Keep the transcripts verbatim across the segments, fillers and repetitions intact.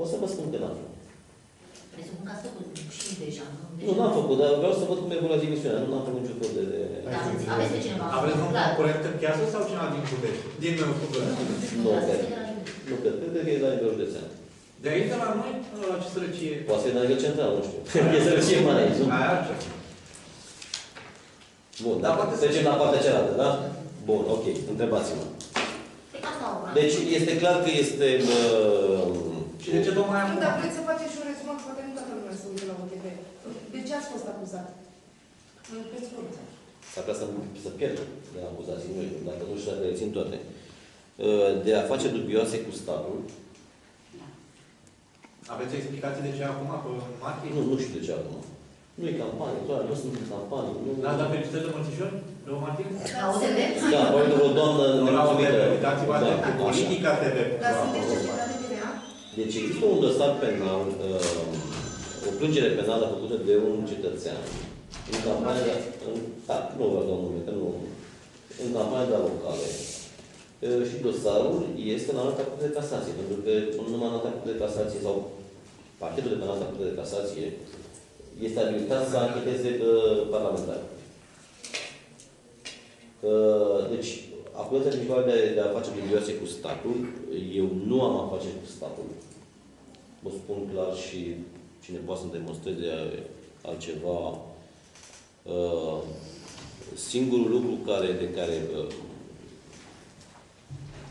O să vă spun că n-am făcut. Presupun că ați făcut și deja, nu? Deja nu, n-am făcut, dar vreau să văd cum evoluează emisiunea. Nu am făcut niciun fel de... Aveți pe cineva? Aveți un concurent în piață sau cineva din București? Din meu, București. Nu, nu cred. Cred că e la nivelul județean. De aici, de la noi, la ce sărăcie? Poate să e la nivel central, nu știu. E sărăcie mare aici, nu? Aia așa. Bun, dar trecem la partea cealaltă, da? Bun, ok, întrebați-mă. Deci este clar că este... Și de ce domnul aia... Nu, dar vreți să faceți și un rezumat, poate nu toată lumea să uite la O T V. De ce ați fost acuzat? Pe scurt. S-ar vrea să pierd de acuzații noi, dacă nu și-ar rețin toate. De a face dubioase cu statul. Aveți explicații de ce acum, pe martie? Nu, nu știu de ce acum. Nu e campanie, doar nu sunt campanie. N-ați dat felicitări de mărțișori? Rău, Martin? La O T V? Da, poate vreo doamnă nemulțumită. Uitați-vă de politica T V. Dar sunteți cercetat de bine, a? Deci există un dosar penal, o plângere penală făcută de un cetățean. În campania... Da, nu vreau doar un moment, că nu... În campania de alocare. Și dosarul este în alta curte de casație. Pentru că numai în alta curte de casație sau pachetul de penal de curte de casație este abilitat să ancheteze parlamentară. Deci, acuzația principală de a face dubioase cu statul, eu nu am a face cu statul. Vă spun clar și cine poate să-mi demonstreze altceva. Singurul lucru care, de care,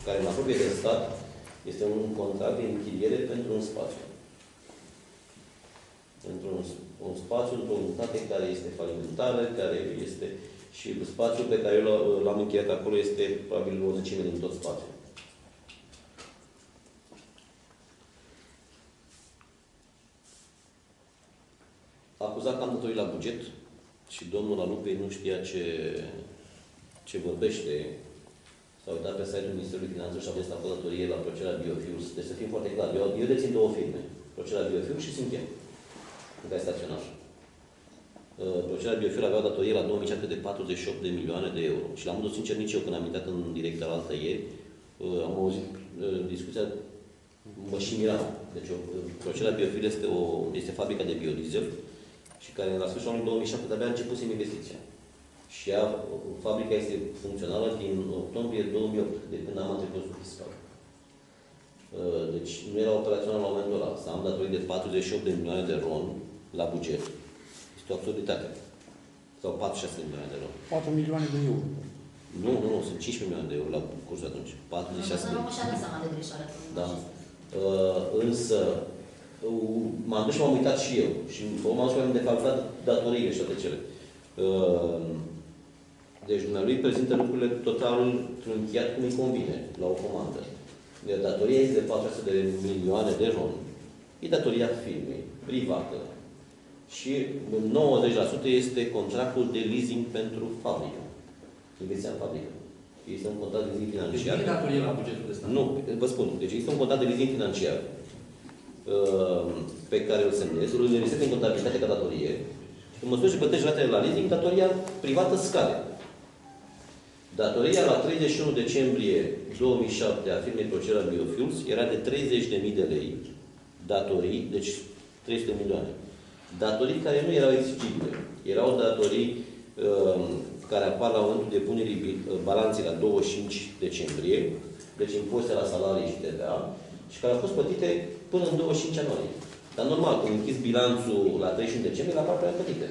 care mă apropie de stat este un contract de închiriere pentru un spațiu. Într-un un spațiu, într-o unitate care este falimentară, care este... Și spațiul pe care eu l-am încheiat acolo este probabil o zecime din tot spațiul. Acuzat că am datorii la buget și domnul Alupei nu știa ce, ce vorbește. S-a uitat pe site-ul Ministerului Finanțelor și a fost acolo datorie la Procera Biofuels. Deci să fim foarte clar, eu, eu dețin două firme, Procera Biofuels și Sinchem, în care staționar. Procera Biofuels avea datorie la două mii șapte de patruzeci și opt de milioane de euro. Și la modul sincer, nici eu când am intrat în direct al altă ieri, am auzit discuția, mă și miram. Deci Procera Biofuels este, o, este fabrica de biodiesel și care la sfârșitul anului două mii șapte abia a început să-mi investiția. Și ea, fabrica este funcțională din octombrie două mii opt, de când am antrepresul fiscal. Deci nu era operațional la momentul ăla. Să am datorii de patruzeci și opt de milioane de ron la buget. Este o absurditate. Sau patruzeci și șase de milioane de euro. patru milioane de euro. Nu, nu, nu, sunt cincisprezece milioane de euro la cursul atunci. patruzeci și șase de milioane. Nu, nu, seama de greșeală. Da. Uh, însă, uh, m-am dus și m-am uitat și eu. Și m-am spus că am defalcat datoriile și toate cele. Uh, deci, dumnealui prezintă lucrurile total trunchiat cum îi convine la o comandă. De datoria este de patru sute de milioane de ron. E datoria firmei, privată. Și nouăzeci la sută este contractul de leasing pentru fabrică. Investiția în fabrică. Este un contract de leasing financiar. Deci nu e datorie la bugetul de stat? Nu, vă spun. Deci este un contract de leasing financiar pe care îl semnez, îl înregistrez în contabilitate ca datorie. În măsură ce plătești ratele la leasing, datoria privată scade. Datoria la treizeci și unu decembrie două mii șapte a firmei Procera Biofuels era de treizeci de mii de lei datorii, deci trei sute de milioane. Datorii care nu erau exigibile. Erau datorii uh, care apar la momentul depunerii balanței la douăzeci și cinci decembrie, deci impozite la salarii și T V A, și care au fost plătite până în douăzeci și cinci ianuarie. Dar normal, când închizi bilanțul la treizeci și unu decembrie, la partea plătite.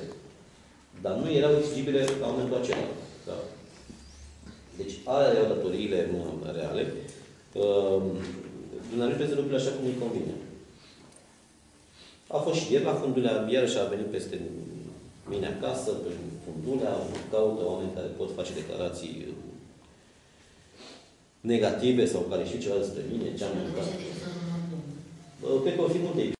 Dar nu erau exigibile la momentul acela. Da. Deci, alea erau datoriile reale. Uh, Dumnezeu trebuie să lucrurile așa cum îi convine. A fost și ieri la Fundulea, iarăși a venit peste mine acasă, pe Fundulea, caută oameni care pot face declarații negative sau care știu ceva despre mine, ce am mâncat. Cred că o fi multe.